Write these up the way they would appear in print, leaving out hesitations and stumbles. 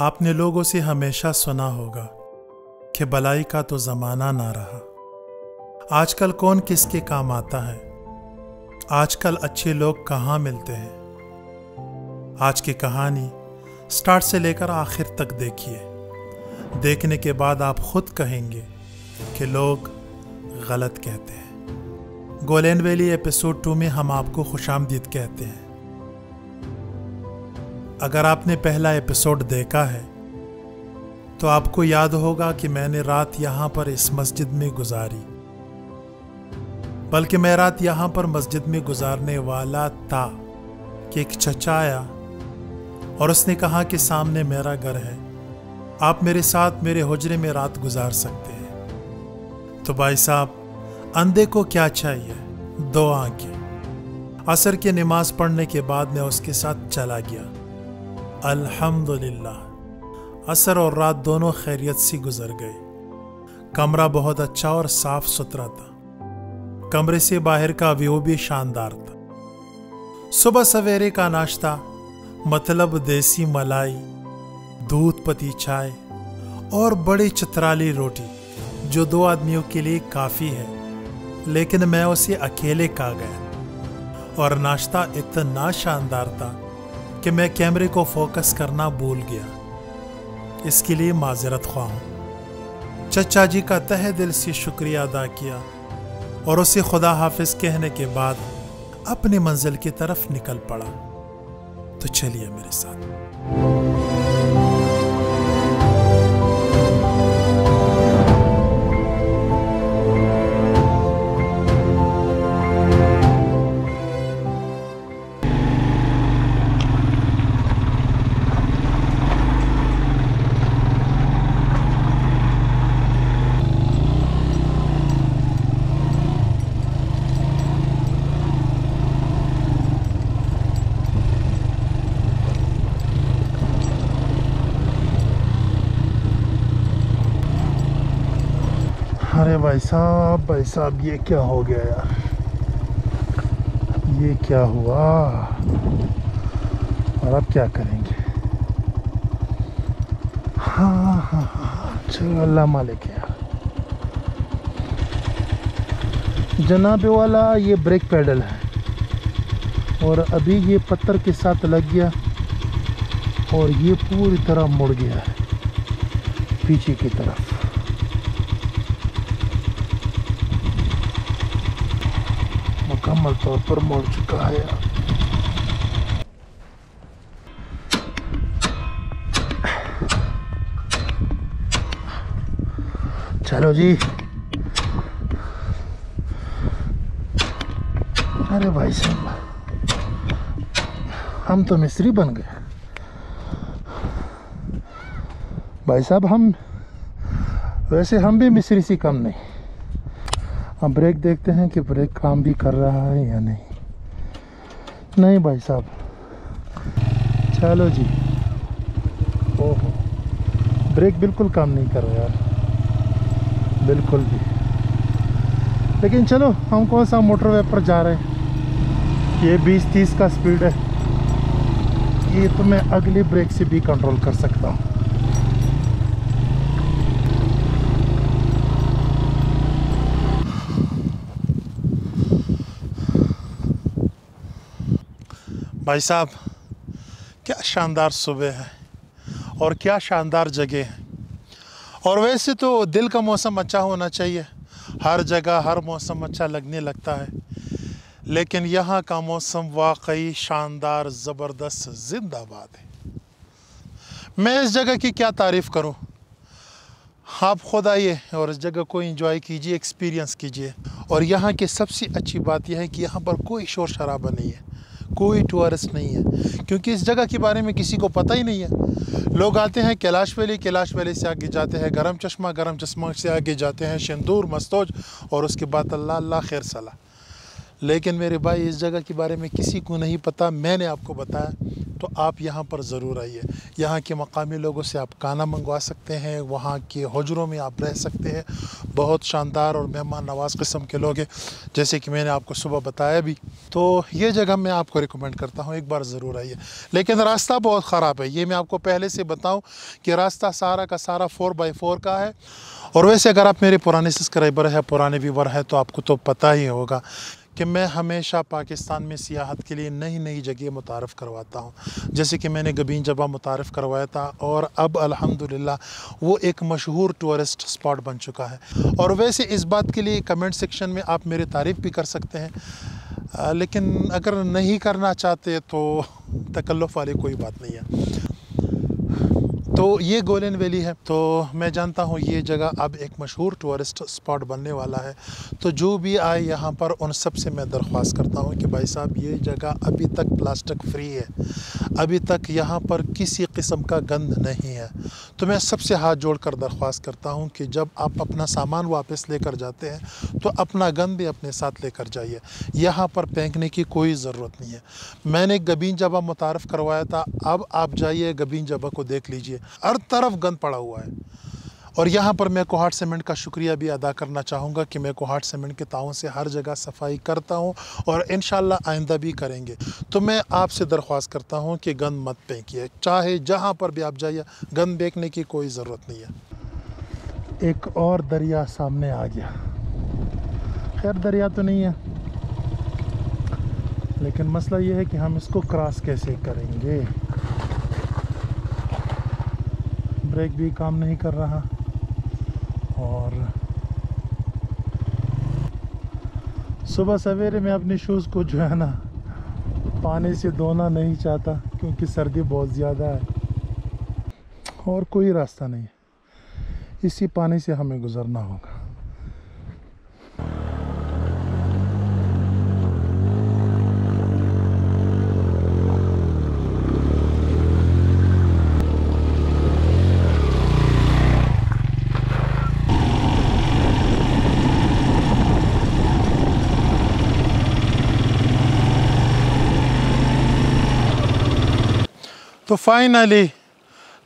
आपने लोगों से हमेशा सुना होगा कि भलाई का तो ज़माना ना रहा, आजकल कौन किसके काम आता है, आजकल अच्छे लोग कहाँ मिलते हैं। आज की कहानी स्टार्ट से लेकर आखिर तक देखिए, देखने के बाद आप खुद कहेंगे कि लोग गलत कहते हैं। गोलेन वैली एपिसोड 2 में हम आपको खुशामदीद कहते हैं। अगर आपने पहला एपिसोड देखा है तो आपको याद होगा कि मैंने रात यहाँ पर इस मस्जिद में गुजारी, बल्कि मैं रात यहाँ पर मस्जिद में गुजारने वाला था कि एक चचा आया और उसने कहा कि सामने मेरा घर है, आप मेरे साथ मेरे हुजरे में रात गुजार सकते हैं। तो भाई साहब, अंधे को क्या चाहिए, दो आंखें। असर की नमाज पढ़ने के बाद मैं उसके साथ चला गया। अल्हम्दुलिल्लाह असर और रात दोनों खैरियत से गुजर गए। कमरा बहुत अच्छा और साफ सुथरा था, कमरे से बाहर का व्यू भी शानदार था। सुबह सवेरे का नाश्ता मतलब देसी मलाई, दूध पती चाय और बड़ी चित्राली रोटी, जो दो आदमियों के लिए काफ़ी है, लेकिन मैं उसे अकेले खा गया। और नाश्ता इतना शानदार था कि मैं कैमरे को फोकस करना भूल गया, इसके लिए माजरत ख्वाह हूँ। चचा जी का तहे दिल से शुक्रिया अदा किया और उसे खुदा हाफिज कहने के बाद अपनी मंजिल की तरफ निकल पड़ा। तो चलिए मेरे साथ। भाई साहब ये क्या हो गया यार, ये क्या हुआ। और अब क्या करेंगे। हाँ, चलो अल्लाह मालिक है। जनाबे वाला ये ब्रेक पैडल है और अभी ये पत्थर के साथ लग गया और ये पूरी तरह मुड़ गया है पीछे की तरफ। मुकम्मल तौर पर मोड़ चुका है। चलो जी। अरे भाई साहब, हम तो मिस्त्री बन गए भाई साहब। हम वैसे हम भी मिस्त्री से कम नहीं। अब ब्रेक देखते हैं कि ब्रेक काम भी कर रहा है या नहीं। नहीं भाई साहब, चलो जी। ओहो, ब्रेक बिल्कुल काम नहीं कर रहा यार, बिल्कुल भी। लेकिन चलो, हम कौन सा मोटरवे पर जा रहे हैं। ये 20-30 का स्पीड है, ये तो मैं अगली ब्रेक से भी कंट्रोल कर सकता हूँ। भाई साहब, क्या शानदार सुबह है और क्या शानदार जगह है। और वैसे तो दिल का मौसम अच्छा होना चाहिए, हर जगह हर मौसम अच्छा लगने लगता है, लेकिन यहाँ का मौसम वाकई शानदार, ज़बरदस्त, जिंदाबाद है। मैं इस जगह की क्या तारीफ़ करूँ। आप खुद आइए और इस जगह को एंजॉय कीजिए, एक्सपीरियंस कीजिए। और यहाँ की सबसे अच्छी बात यह है कि यहाँ पर कोई शोर शराबा नहीं है, कोई टूरिस्ट नहीं है, क्योंकि इस जगह के बारे में किसी को पता ही नहीं है। लोग आते हैं कैलाश वैली, कैलाश वैली से आगे जाते हैं गरम चश्मा से आगे जाते हैं शंदूर मस्तोज, और उसके बाद अल्लाह अल्लाह खैर सलाह। लेकिन मेरे भाई इस जगह के बारे में किसी को नहीं पता, मैंने आपको बताया, तो आप यहाँ पर ज़रूर आइए। यहाँ के मकामी लोगों से आप खाना मंगवा सकते हैं, वहाँ के हजरों में आप रह सकते हैं। बहुत शानदार और मेहमान नवाज़ किस्म के लोग हैं, जैसे कि मैंने आपको सुबह बताया भी। तो ये जगह मैं आपको रिकमेंड करता हूँ, एक बार ज़रूर आइए। लेकिन रास्ता बहुत ख़राब है, ये मैं आपको पहले से बताऊँ कि रास्ता सारा का सारा 4x4 का है। और वैसे अगर आप मेरे पुराने सब्सक्राइबर हैं, पुराने व्यूवर हैं, तो आपको तो पता ही होगा कि मैं हमेशा पाकिस्तान में सियाहत के लिए नई नई जगह मुतारफ़ करवाता हूँ, जैसे कि मैंने गबीन जबा मुतारफ़ करवाया था और अब अल्हम्दुलिल्लाह वो एक मशहूर टूरिस्ट स्पॉट बन चुका है। और वैसे इस बात के लिए कमेंट सेक्शन में आप मेरी तारीफ़ भी कर सकते हैं, लेकिन अगर नहीं करना चाहते तो तकल्लुफ़ वाली कोई बात नहीं है। तो ये गोलेन वैली है, तो मैं जानता हूँ ये जगह अब एक मशहूर टूरिस्ट स्पॉट बनने वाला है। तो जो भी आए यहाँ पर, उन सब से मैं दरख्वास्त करता हूँ कि भाई साहब ये जगह अभी तक प्लास्टिक फ्री है, अभी तक यहाँ पर किसी किस्म का गंद नहीं है। तो मैं सबसे हाथ जोड़कर दरख्वास्त करता हूँ कि जब आप अपना सामान वापस लेकर जाते हैं तो अपना गंद भी अपने साथ लेकर जाइए, यहाँ पर फेंकने की कोई ज़रूरत नहीं है। मैंने गबीन जबा मुतारफ़ करवाया था, अब आप जाइए गबीन जबा को देख लीजिए, हर तरफ गंद पड़ा हुआ है। और यहाँ पर मैं कोहाट सीमेंट का शुक्रिया भी अदा करना चाहूँगा कि मैं कोहाट सीमेंट के ताऊन से हर जगह सफाई करता हूँ और इंशाल्लाह आइंदा भी करेंगे। तो मैं आपसे दरख्वास्त करता हूँ कि गंद मत फेंकिए, चाहे जहाँ पर भी आप जाइए, गंद फेंकने की कोई ज़रूरत नहीं है। एक और दरिया सामने आ गया, खैर दरिया तो नहीं है, लेकिन मसला ये है कि हम इसको क्रॉस कैसे करेंगे। ब्रेक भी काम नहीं कर रहा और सुबह सवेरे मैं अपने शूज़ को जो है ना पानी से धोना नहीं चाहता क्योंकि सर्दी बहुत ज़्यादा है और कोई रास्ता नहीं है, इसी पानी से हमें गुज़रना होगा। तो फाइनली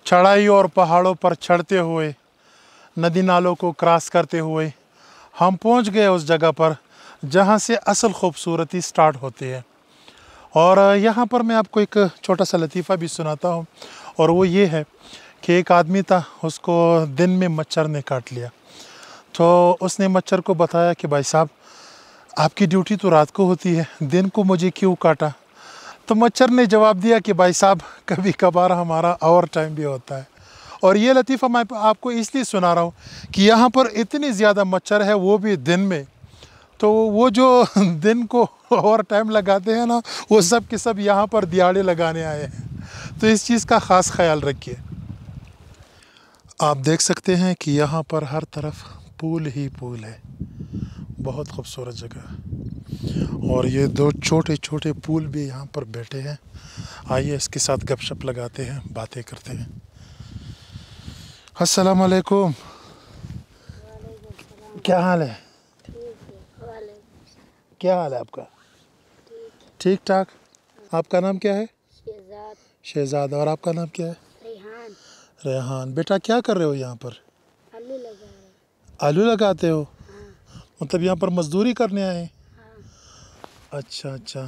चढ़ाई और पहाड़ों पर चढ़ते हुए, नदी नालों को क्रॉस करते हुए हम पहुंच गए उस जगह पर जहां से असल खूबसूरती स्टार्ट होती है। और यहां पर मैं आपको एक छोटा सा लतीफ़ा भी सुनाता हूं, और वो ये है कि एक आदमी था, उसको दिन में मच्छर ने काट लिया। तो उसने मच्छर को बताया कि भाई साहब आपकी ड्यूटी तो रात को होती है, दिन को मुझे क्यों काटा। तो मच्छर ने जवाब दिया कि भाई साहब कभी कभार हमारा ओवर टाइम भी होता है। और ये लतीफ़ा मैं आपको इसलिए सुना रहा हूँ कि यहाँ पर इतनी ज़्यादा मच्छर है, वो भी दिन में। तो वो जो दिन को ओवर टाइम लगाते हैं ना, वो सब के सब यहाँ पर दिहाड़े लगाने आए हैं। तो इस चीज़ का ख़ास ख्याल रखिए। आप देख सकते हैं कि यहाँ पर हर तरफ पूल ही पूल है, बहुत खूबसूरत जगह है। और ये दो छोटे छोटे पूल भी यहाँ पर बैठे हैं, आइए इसके साथ गपशप लगाते हैं, बातें करते हैं। अस्सलाम वालेकुम, क्या हाल है? क्या हाल है आपका? ठीक ठाक। आपका नाम क्या है? शहजाद। और आपका नाम क्या है? रेहान। रेहान बेटा क्या कर रहे हो यहाँ पर? आलू लगाते हो? मतलब यहाँ पर मजदूरी करने आए हैं? अच्छा।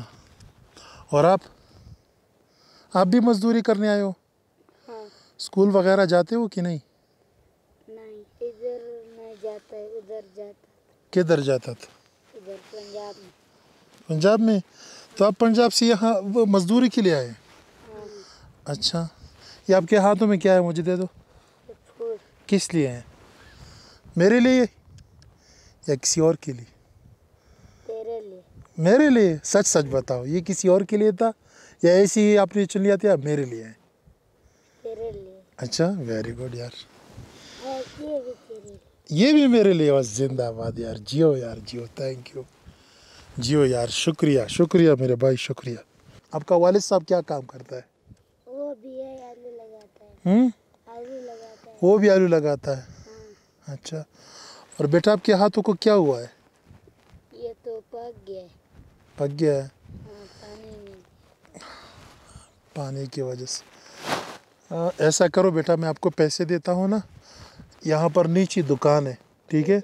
और आप भी मजदूरी करने आए हो? हाँ। स्कूल वगैरह जाते हो कि नहीं? नहीं, इधर मैं जाता है, उधर जाता। किधर जाता था? इधर पंजाब में। पंजाब में? तो आप पंजाब से यहाँ मजदूरी के लिए आए? हाँ। अच्छा, ये आपके हाथों में क्या है, मुझे दे दो। फूल। किस लिए है? मेरे लिए या किसी और के लिए? तेरे लिए। मेरे लिए? सच सच बताओ, ये किसी और के लिए था या ऐसे ही आपने चुन लिया था? मेरे लिए है। तेरे लिए। अच्छा, वेरी गुड यार। ये भी मेरे लिए। बस जिंदाबाद यार, जियो यार जियो, थैंक यू, जियो यार, शुक्रिया शुक्रिया मेरे भाई, शुक्रिया। आपका वालिद साहब क्या काम करता है? वो भी आलू लगाता है। वो भी आलू लगाता है? हाँ। अच्छा, और बेटा आपके हाथों को क्या हुआ है? ये तो पक गया है। पक गया है पानी की वजह से। ऐसा करो बेटा, मैं आपको पैसे देता हूँ ना, यहाँ पर नीचे दुकान है ठीक है,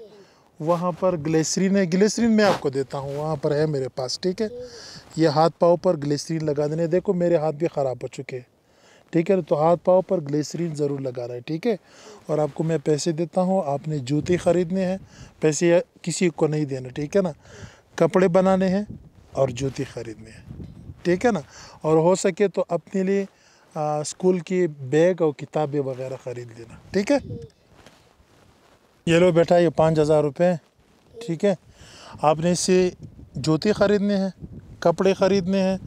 वहाँ पर ग्लिसरीन है, ग्लिसरीन मैं आपको देता हूँ, वहाँ पर है मेरे पास ठीक है। ये हाथ पाँव पर ग्लिसरीन लगा देने, देखो मेरे हाथ भी ख़राब हो चुके हैं ठीक है, तो हाथ पाँव पर ग्लिसरीन ज़रूर लगा रहा है ठीक है। और आपको मैं पैसे देता हूँ, आपने जूते ख़रीदने हैं, पैसे किसी को नहीं देना ठीक है ना, कपड़े बनाने हैं और जूते ख़रीदने हैं ठीक है ना। और हो सके तो अपने लिए स्कूल की बैग और किताबें वगैरह ख़रीद लेना ठीक है। ये लो बेटा ये 5000 रुपये ठीक है, आपने इससे जूते ख़रीदने हैं, कपड़े ख़रीदने हैं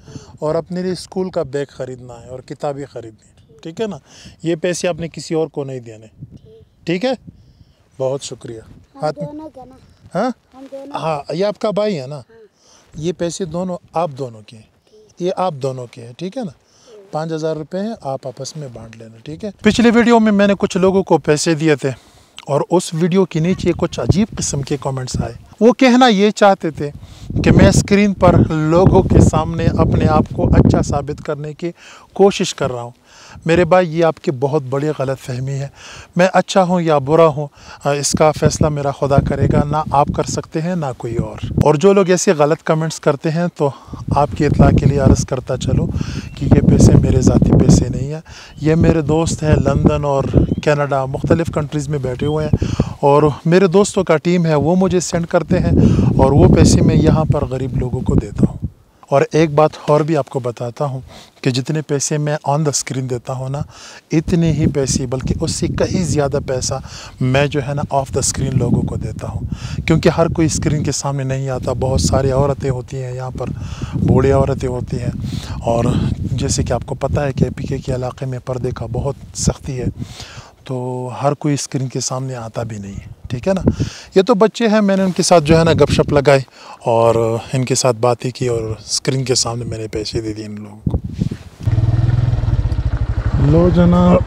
और अपने लिए स्कूल का बैग ख़रीदना है और किताबें ख़रीदनी है ठीक है ना। ये पैसे आपने किसी और को नहीं देने ठीक है। बहुत शुक्रिया। हाथ में हाँ हाँ, ये आपका भाई है ना, ये पैसे दोनों आप दोनों के हैं, ये आप दोनों के हैं ठीक है ना। 5000 रुपये हैं, आप आपस में बांट लेना ठीक है। पिछले वीडियो में मैंने कुछ लोगों को पैसे दिए थे और उस वीडियो के नीचे कुछ अजीब किस्म के कमेंट्स आए। वो कहना ये चाहते थे कि मैं स्क्रीन पर लोगों के सामने अपने आप को अच्छा साबित करने की कोशिश कर रहा हूँ। मेरे भाई ये आपकी बहुत बड़ी गलतफहमी है। मैं अच्छा हूँ या बुरा हूँ इसका फ़ैसला मेरा खुदा करेगा, ना आप कर सकते हैं ना कोई और जो लोग ऐसे गलत कमेंट्स करते हैं तो आपकी इतला के लिए अर्ज़ करता चलो कि ये पैसे मेरे ज़ाती पैसे नहीं है, ये मेरे दोस्त हैं लंदन और कनाडा मुख्तलिफ़ कंट्रीज़ में बैठे हुए हैं और मेरे दोस्तों का टीम है, वो मुझे सेंड करते हैं और वो पैसे मैं यहाँ पर गरीब लोगों को देता हूँ। और एक बात और भी आपको बताता हूँ कि जितने पैसे मैं ऑन द स्क्रीन देता हूँ ना, इतने ही पैसे बल्कि उससे कहीं ज़्यादा पैसा मैं जो है ना ऑफ द स्क्रीन लोगों को देता हूँ, क्योंकि हर कोई स्क्रीन के सामने नहीं आता। बहुत सारी औरतें होती हैं यहाँ पर, बूढ़ी औरतें होती हैं और जैसे कि आपको पता है कि एपीके के इलाके में पर्दे का बहुत सख्ती है, तो हर कोई स्क्रीन के सामने आता भी नहीं है ठीक है ना। ये तो बच्चे हैं, मैंने उनके साथ जो है ना गपशप लगाई और इनके साथ बातें की और स्क्रीन के सामने मैंने पैसे दे दिए इन लोगों को। लो जनाब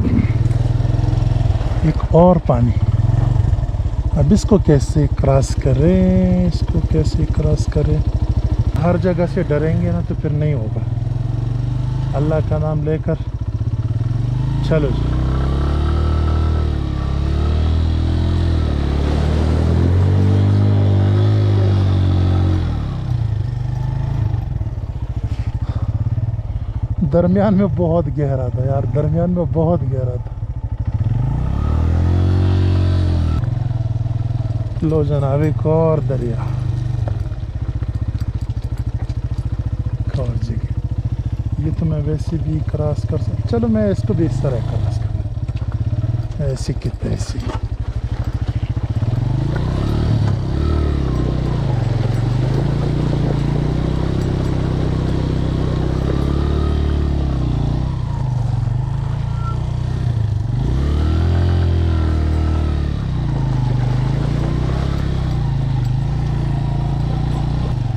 एक और पानी। अब इसको कैसे क्रॉस करें, इसको कैसे क्रॉस करें। हर जगह से डरेंगे ना तो फिर नहीं होगा। अल्लाह का नाम लेकर चलो जी। दरमियान में बहुत गहरा था यार, दरमियान में बहुत गहरा था। लो जनाब एक और दरिया, और जगह ये तो मैं वैसे भी क्रॉस कर सकता। चलो मैं इसको भी इस तरह क्रॉस कर, ऐसी की तैसी।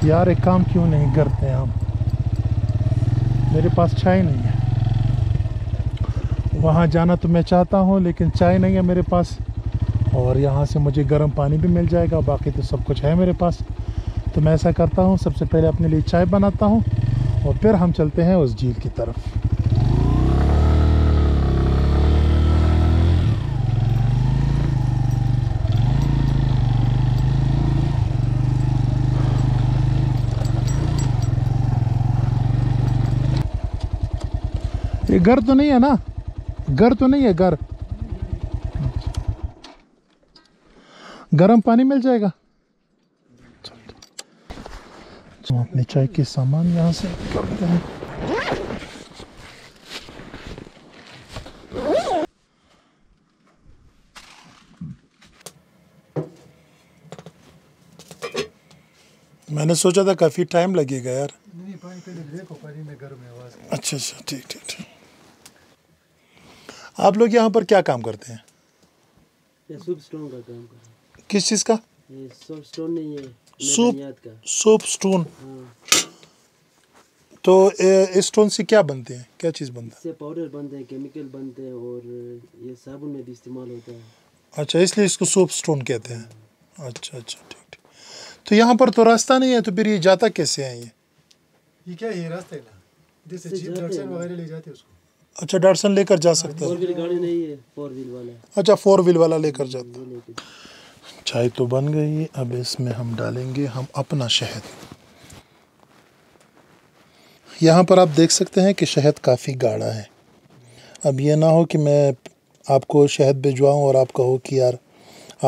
यार एक काम क्यों नहीं करते हम, मेरे पास चाय नहीं है। वहाँ जाना तो मैं चाहता हूँ लेकिन चाय नहीं है मेरे पास, और यहाँ से मुझे गर्म पानी भी मिल जाएगा, बाकी तो सब कुछ है मेरे पास। तो मैं ऐसा करता हूँ, सबसे पहले अपने लिए चाय बनाता हूँ और फिर हम चलते हैं उस झील की तरफ। ये घर तो नहीं है ना, घर तो नहीं है, घर गर्म पानी मिल जाएगा। हम अपने चाय के सामान यहाँ से करते हैं। मैंने सोचा था काफी टाइम लगेगा यार। नहीं पानी पहले देखो, पानी में गर्म है आवाज। अच्छा अच्छा ठीक ठीक ठीक। आप लोग यहाँ पर क्या काम करते हैं? ये सूप स्टोन का काम करते हैं। किस चीज़ का? ये सूप स्टोन नहीं है, सूप का। Soup stone. तो इस स्टोन से क्या बनते हैं, क्या चीज़ बनता है? इससे पाउडर बनते हैं, केमिकल बनते हैं और ये साबुन में भी इस्तेमाल होता है। अच्छा, इसलिए इसको सूप स्टोन कहते हैं। अच्छा अच्छा ठीक। तो यहाँ पर तो रास्ता नहीं है, तो फिर ये जाता कैसे है? ये ये क्या है रास्ता है ना जैसे जीप डॉटसन वगैरह ले जाते हैं उसको। अच्छा डॉटसन लेकर जा सकता है। फोर व्हील गाड़ी नहीं है, फोर व्हील वाला। अच्छा फोर व्हील वाला लेकर जाता है। चाय तो बन गई है, अब इसमें हम डालेंगे हम अपना शहद। यहाँ पर आप देख सकते हैं कि शहद काफ़ी गाढ़ा है। अब ये ना हो कि मैं आपको शहद भिजवाऊँ और आप कहो कि यार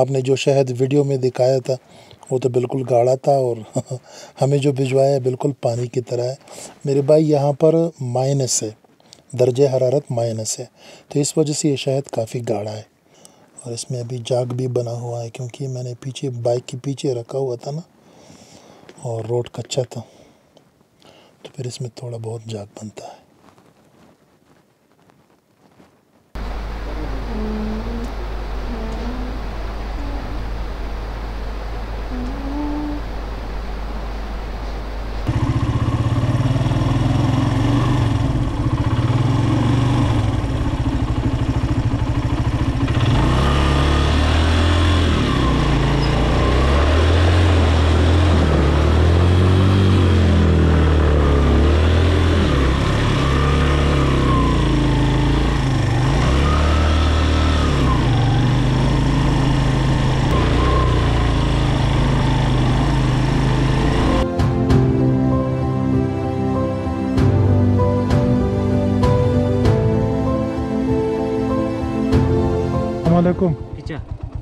आपने जो शहद वीडियो में दिखाया था वो तो बिल्कुल गाढ़ा था और हमें जो भिजवाया है बिल्कुल पानी की तरह है। मेरे भाई यहाँ पर माइनस है, दर्जे हरारत माइनस है, तो इस वजह से ये शहद काफ़ी गाढ़ा है। और इसमें अभी जाग भी बना हुआ है क्योंकि मैंने पीछे बाइक के पीछे रखा हुआ था ना और रोड कच्चा था, तो फिर इसमें थोड़ा बहुत जाग बनता है।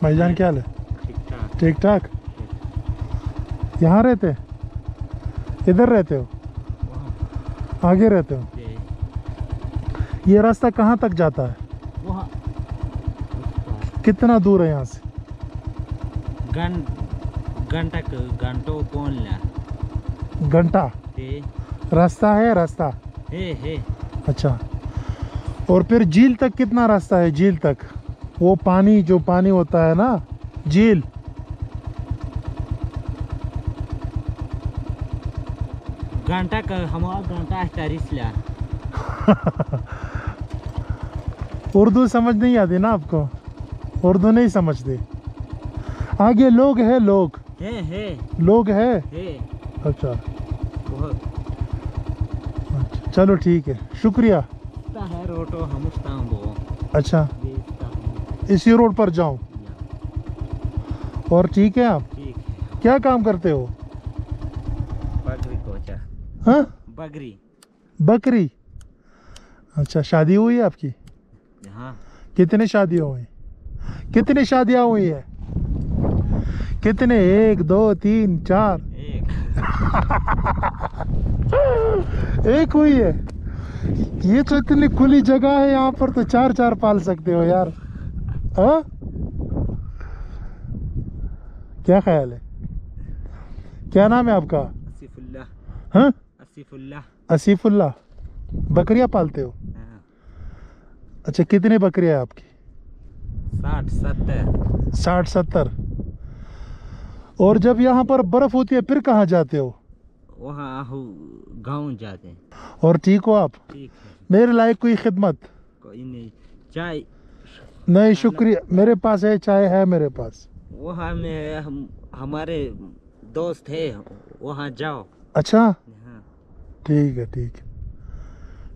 भाईजान क्या हाल है? ठीक ठाक। यहाँ रहते हैं? इधर रहते हो? आगे रहते हो? ये रास्ता कहाँ तक जाता है? वहाँ। कितना दूर है यहाँ से? घंटा रास्ता है। रास्ता है। अच्छा, और फिर झील तक कितना रास्ता है? झील तक वो पानी जो पानी होता है ना झील, घंटा का हमारा घंटा तारिसला। उर्दू समझ नहीं आती ना आपको? उर्दू नहीं समझते? आगे लोग है? लोग है। लोग है, अच्छा बहुत। अच्छा चलो ठीक है, शुक्रिया। अच्छा इसी रोड पर जाऊं? और ठीक है आप? ठीक है। क्या काम करते हो? बकरी कोचा। हाँ बकरी। बकरी, अच्छा। शादी हुई है आपकी? हाँ। कितने शादियाँ हुई? कितने शादियाँ हुई है? कितने? 1 2 3 4 एक एक हुई है। ये तो इतनी खुली जगह है यहाँ पर, तो 4 4 पाल सकते हो यार। हाँ? क्या ख्याल है? क्या नाम है आपका? असीफुल्ला। हाँ? असीफुल्ला। असीफुल्ला। बकरियाँ पालते हो? हाँ। अच्छा कितने बकरियाँ आपकी? 60 70। 60 70। और जब यहाँ पर बर्फ होती है फिर कहाँ जाते हो? वहाँ गाँव जाते हैं। और ठीक हो आप? ठीक है। मेरे लायक कोई खिदमत? कोई नहीं। चाय? नहीं शुक्रिया, मेरे पास है चाय है मेरे पास। वहाँ में हमारे दोस्त है, वहाँ जाओ। अच्छा ठीक है ठीक है,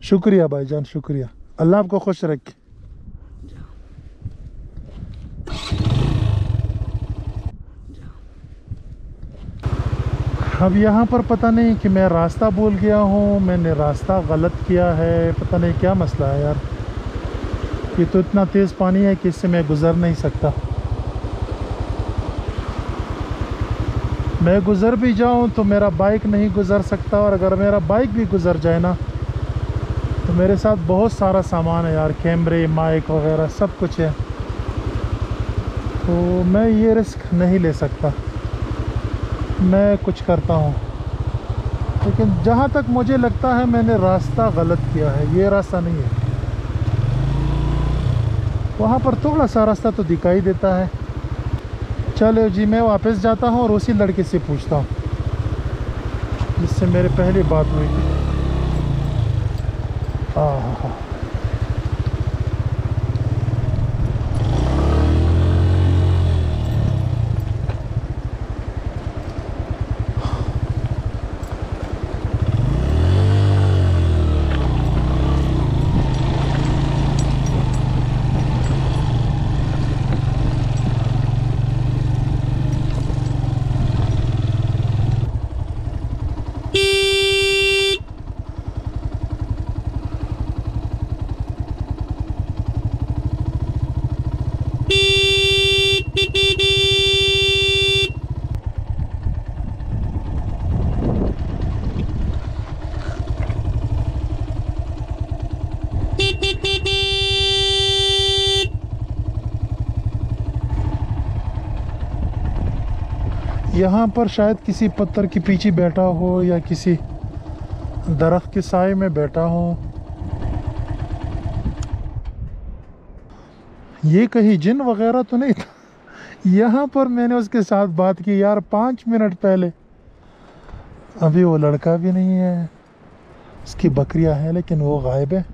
शुक्रिया भाईजान शुक्रिया, अल्लाह आपको खुश रखे। अब यहाँ पर पता नहीं कि मैं रास्ता भूल गया हूँ, मैंने रास्ता गलत किया है, पता नहीं क्या मसला है यार। ये तो इतना तेज़ पानी है कि इससे मैं गुज़र नहीं सकता। मैं गुज़र भी जाऊं तो मेरा बाइक नहीं गुज़र सकता, और अगर मेरा बाइक भी गुज़र जाए ना तो मेरे साथ बहुत सारा सामान है यार, कैमरे माइक वगैरह सब कुछ है, तो मैं ये रिस्क नहीं ले सकता। मैं कुछ करता हूँ, लेकिन जहाँ तक मुझे लगता है मैंने रास्ता गलत किया है, ये रास्ता नहीं है। वहाँ पर थोड़ा सा रास्ता तो दिखाई देता है। चलो जी मैं वापस जाता हूँ और उसी लड़के से पूछता हूँ जिससे मेरे पहले बात हुई थी। हाँ, यहाँ पर शायद किसी पत्थर के पीछे बैठा हो या किसी दरख्त के साए में बैठा हो। ये कहीं जिन वगैरह तो नहीं था? यहाँ पर मैंने उसके साथ बात की यार 5 मिनट पहले। अभी वो लड़का भी नहीं है, उसकी बकरियाँ हैं लेकिन वो गायब है।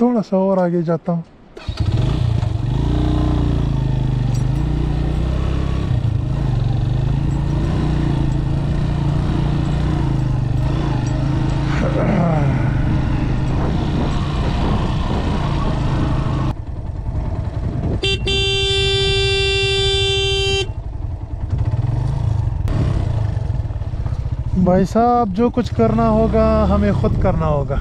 थोड़ा सा और आगे जाता हूँ। भाई साहब जो कुछ करना होगा हमें खुद करना होगा।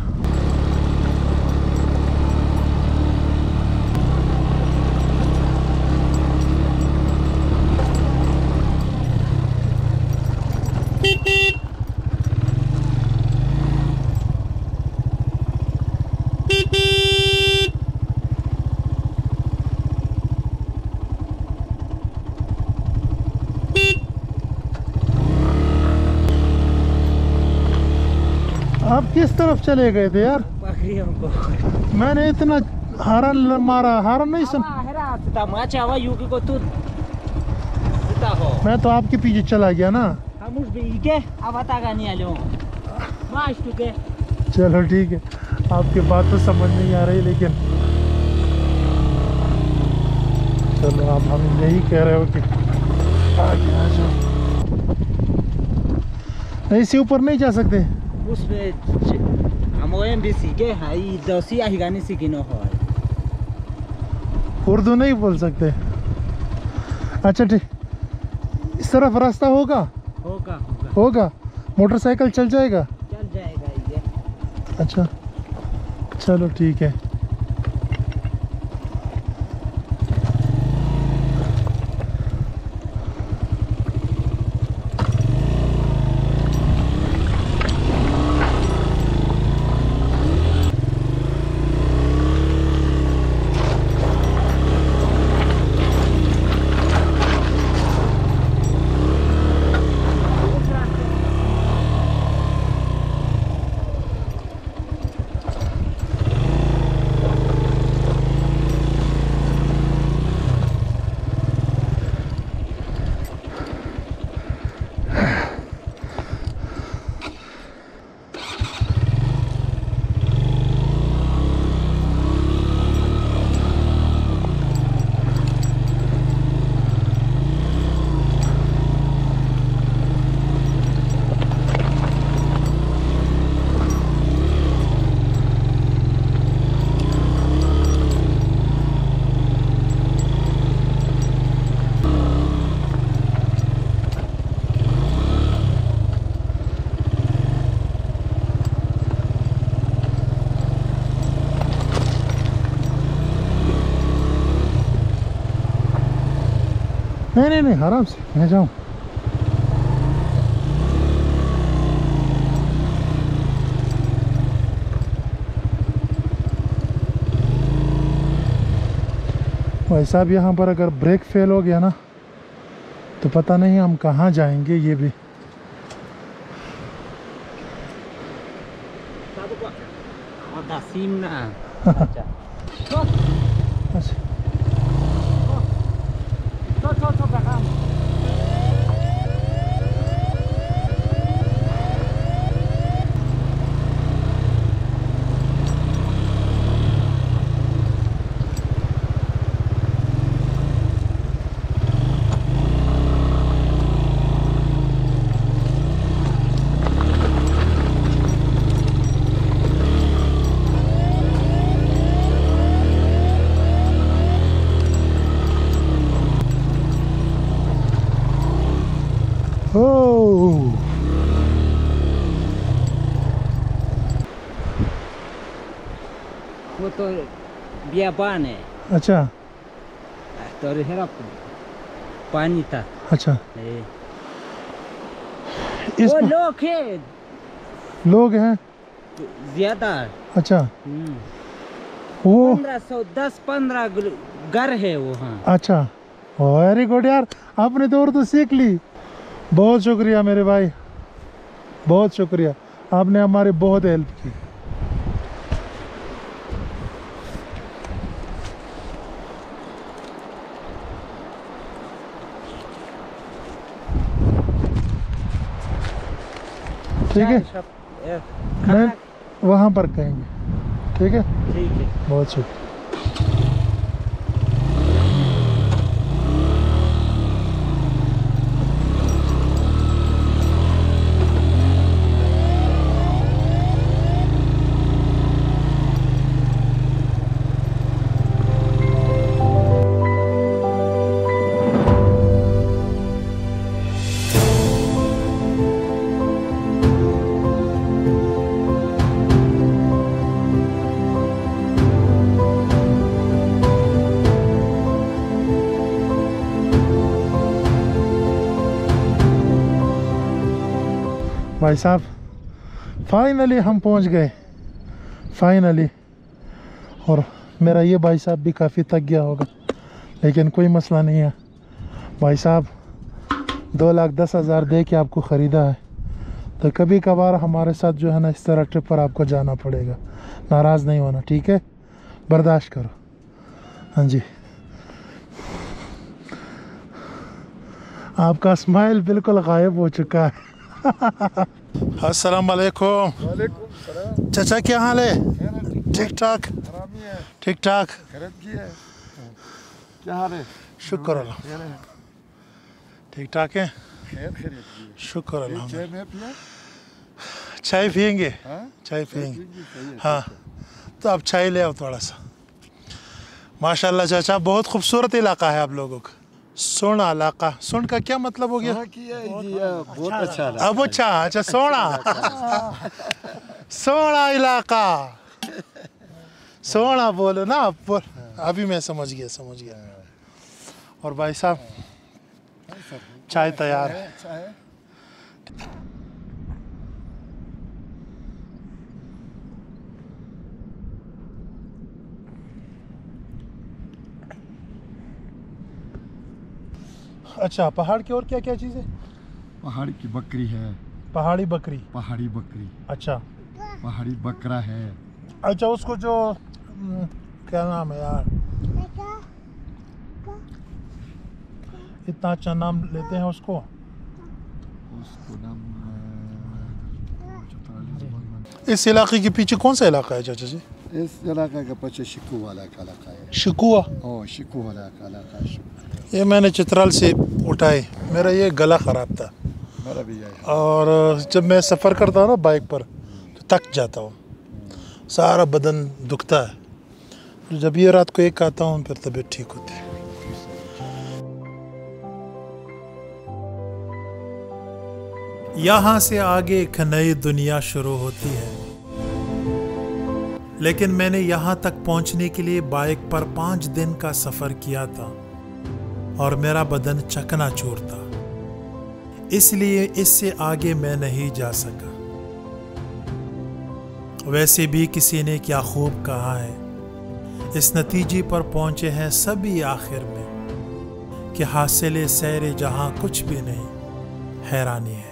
किस तरफ चले गए थे यार? मैंने इतना हारन मारा, हारन नहीं सुना। मैं तो आपके पीछे चला गया ना। चलो ठीक है, आपकी बात तो समझ नहीं आ रही लेकिन चलो आप हम यही कह रहे हो कि आगे आ जाओ। इससे ऊपर नहीं जा सकते। उर्दू नहीं बोल सकते। अच्छा ठीक, इस तरफ रास्ता होगा होगा होगा। मोटरसाइकिल चल जाएगा ये। अच्छा चलो ठीक है। नहीं नहीं नहीं, आराम से मैं जाऊँ। भाई साहब यहाँ पर अगर ब्रेक फेल हो गया ना तो पता नहीं हम कहाँ जाएंगे। ये भी अच्छा तो बियाबान है। अच्छा तो हेरा पानी था। अच्छा वो लोग हैं ज्यादा। अच्छा 1510 15 घर है वो। हाँ अच्छा वेरी गुड यार, आपने दौड़ तो सीख ली। बहुत शुक्रिया मेरे भाई, बहुत शुक्रिया, आपने हमारी बहुत हेल्प की। ठीक है, मैं वहाँ पर कहेंगे। ठीक है, ठीक है, बहुत शुक्रिया। भाई साहब फाइनली हम पहुंच गए, फाइनली। और मेरा ये भाई साहब भी काफ़ी थक गया होगा, लेकिन कोई मसला नहीं है भाई साहब। 2,10,000 दे के आपको ख़रीदा है, तो कभी कभार हमारे साथ जो है ना इस तरह ट्रिप पर आपको जाना पड़ेगा, नाराज़ नहीं होना, ठीक है, बर्दाश्त करो। हाँ जी, आपका स्माइल बिल्कुल गायब हो चुका है। अस्सलाम वालेकुम। वालेकुम सलाम। चाचा क्या हाल है? ठीक ठाक, ठीक ठाक। क्या हाल है? शुक्र अल्लाह, ठीक ठाक है, शुक्र अल्लाह। चाय पियेंगे? चाय पियेंगे, हाँ। तो आप चाय ले आओ थोड़ा सा। माशाल्लाह चाचा, बहुत खूबसूरत इलाका है आप लोगों का, सोना इलाका। सोन का क्या मतलब हो गया? बहुत अच्छा, अब अच्छा, अच्छा सोना, सोना इलाका, सोना बोलो ना आप। अभी मैं समझ गया, समझ गया। और भाई साहब चाय तैयार है। अच्छा, पहाड़ की और क्या क्या चीज़ है? पहाड़ की बकरी है। पहाड़ी बकरी? पहाड़ी बकरी। अच्छा, पहाड़ी बकरा है। अच्छा, उसको जो क्या नाम है यार, इतना अच्छा नाम लेते हैं उसको, उसको नाम। इस इलाके के पीछे कौन सा इलाका है चाचा जी? इस इलाके के पीछे शिकुआ वाला का इलाका है। शिकुआ? ओ, शिकुआ वाला का इलाका। ये मैंने चित्राल से उठाए, मेरा ये गला ख़राब था, मेरा भी है। और जब मैं सफ़र करता हूँ ना बाइक पर, तो थक जाता हूँ, सारा बदन दुखता है, तो जब ये रात को एक खाता हूँ फिर तबीयत ठीक होती है। यहाँ से आगे एक नई दुनिया शुरू होती है, लेकिन मैंने यहाँ तक पहुँचने के लिए बाइक पर 5 दिन का सफ़र किया था और मेरा बदन चकनाचूर था, इसलिए इससे आगे मैं नहीं जा सका। वैसे भी किसी ने क्या खूब कहा है, इस नतीजे पर पहुंचे हैं सभी आखिर में कि हासिले सैर जहां कुछ भी नहीं, हैरानी है।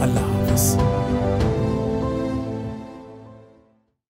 अल्लाह हाफ़िज़।